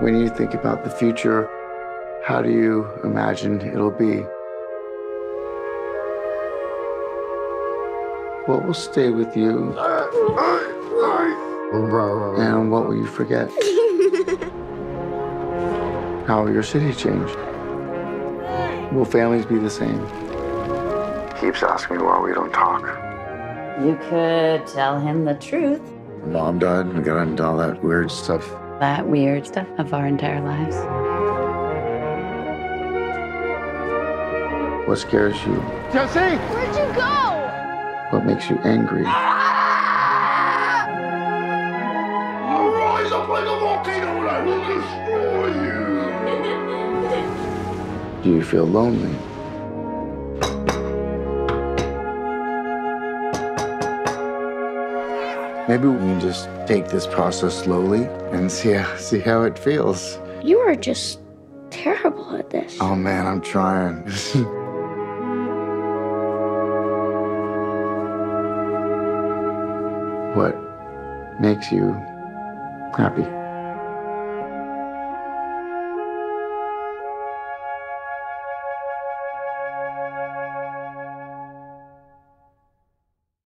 When you think about the future, how do you imagine it'll be? What will stay with you? And what will you forget? How will your city change? Will families be the same? Keeps asking me why we don't talk. You could tell him the truth. Mom died and got into all that weird stuff. That weird stuff of our entire lives. What scares you? Jesse! Where'd you go? What makes you angry? Ah! I'll rise up like a volcano and I will destroy you! Do you feel lonely? Maybe we can just take this process slowly and see how it feels. You are just terrible at this. Oh man, I'm trying. What makes you happy?